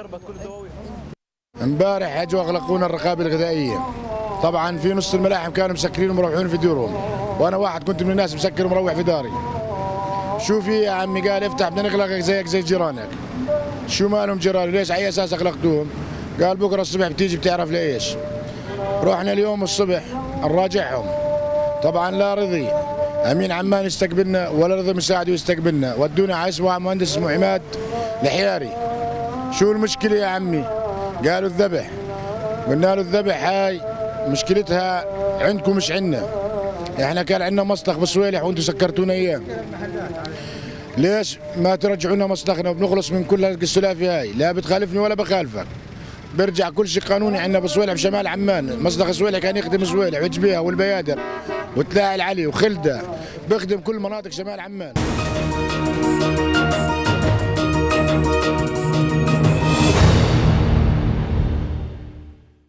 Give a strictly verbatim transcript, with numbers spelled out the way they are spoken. خربت كل الدواوين. امبارح اجوا اغلقونا الرقابه الغذائيه. طبعا في نص الملاحم كانوا مسكرين ومروحين في ديورهم، وانا واحد كنت من الناس مسكر ومروح في داري. شو في يا عمي؟ قال افتح بدنا نغلقك زيك زي جيرانك. شو مالهم جيراني؟ ليش على اي اساس اغلقتوهم؟ قال بكره الصبح بتيجي بتعرف ليش. رحنا اليوم الصبح نراجعهم، طبعا لا رضي امين عمان يستقبلنا ولا رضي مساعده يستقبلنا، ودونا على اسمه مهندس اسمه عماد الحياري. شو المشكله يا عمي؟ قالوا الذبح. قلنا له الذبح هاي مشكلتها عندكم مش عندنا، احنا كان عندنا مسلخ بصويلح وانتم سكرتونا اياه. ليش ما ترجعوا لنا مسلخنا وبنخلص من كل هالسلافه هاي؟ لا بتخالفني ولا بخالفك، برجع كل شيء قانوني عندنا بصويلح بشمال عمان. مسلخ صويلح كان يخدم صويلح وجبيها والبيادر وتلاعي العلي وخلده، بيخدم كل مناطق شمال عمان.